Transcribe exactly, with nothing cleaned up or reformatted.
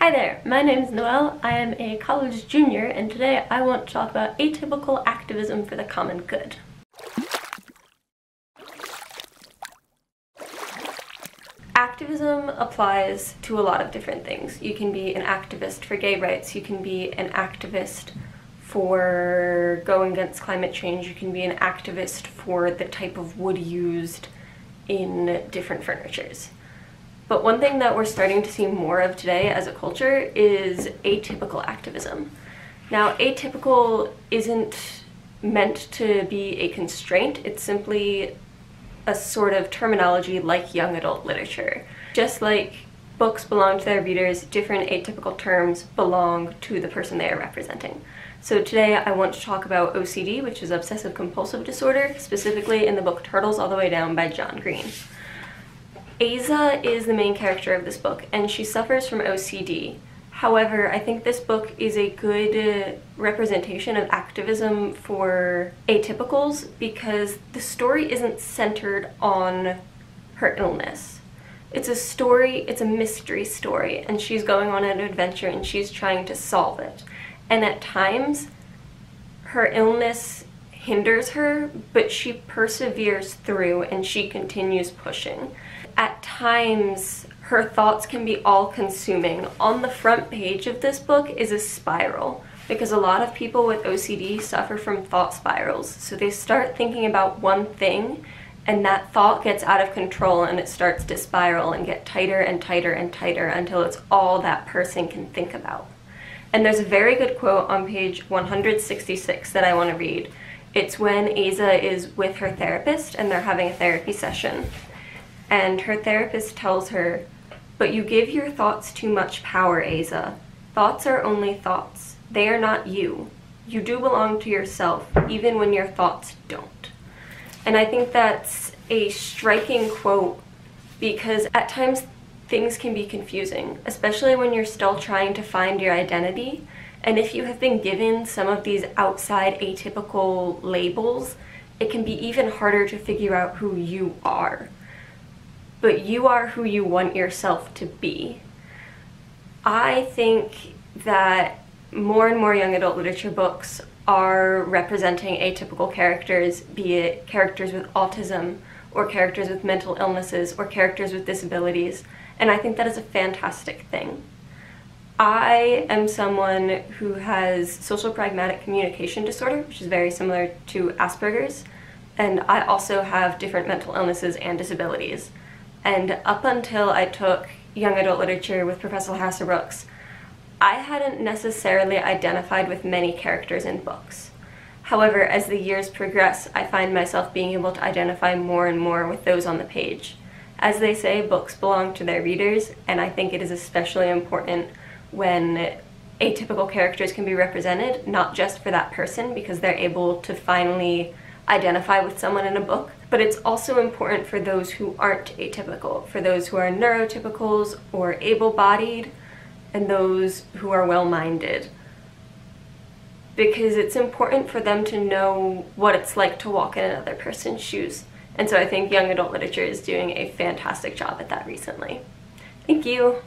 Hi there, my name is Noelle, I am a college junior, and today I want to talk about atypical activism for the common good. Activism applies to a lot of different things. You can be an activist for gay rights, you can be an activist for going against climate change, you can be an activist for the type of wood used in different furnitures. But one thing that we're starting to see more of today as a culture is atypical activism. Now, atypical isn't meant to be a constraint, it's simply a sort of terminology like young adult literature. Just like books belong to their readers, different atypical terms belong to the person they are representing. So today I want to talk about O C D, which is obsessive compulsive disorder, specifically in the book Turtles All the Way Down by John Green. Aza is the main character of this book, and she suffers from O C D. However, I think this book is a good uh, representation of activism for atypicals because the story isn't centered on her illness. It's a story, it's a mystery story, and she's going on an adventure and she's trying to solve it. And at times, her illness hinders her, but she perseveres through and she continues pushing. At times, her thoughts can be all-consuming. On the front page of this book is a spiral, because a lot of people with O C D suffer from thought spirals. So they start thinking about one thing, and that thought gets out of control and it starts to spiral and get tighter and tighter and tighter until it's all that person can think about. And there's a very good quote on page one hundred sixty-six that I want to read. It's when Aza is with her therapist and they're having a therapy session. And her therapist tells her, "But you give your thoughts too much power, Aza. Thoughts are only thoughts. They are not you. You do belong to yourself, even when your thoughts don't." And I think that's a striking quote because at times things can be confusing, especially when you're still trying to find your identity. And if you have been given some of these outside atypical labels, it can be even harder to figure out who you are. But you are who you want yourself to be. I think that more and more young adult literature books are representing atypical characters, be it characters with autism, or characters with mental illnesses, or characters with disabilities, and I think that is a fantastic thing. I am someone who has social pragmatic communication disorder, which is very similar to Asperger's, and I also have different mental illnesses and disabilities. And up until I took young adult literature with Professor Hasser Brooks, I hadn't necessarily identified with many characters in books. However, as the years progress, I find myself being able to identify more and more with those on the page. As they say, books belong to their readers, and I think it is especially important when atypical characters can be represented, not just for that person, because they're able to finally identify with someone in a book, but it's also important for those who aren't atypical, for those who are neurotypicals or able-bodied, and those who are well-minded. Because it's important for them to know what it's like to walk in another person's shoes. And so I think young adult literature is doing a fantastic job at that recently. Thank you!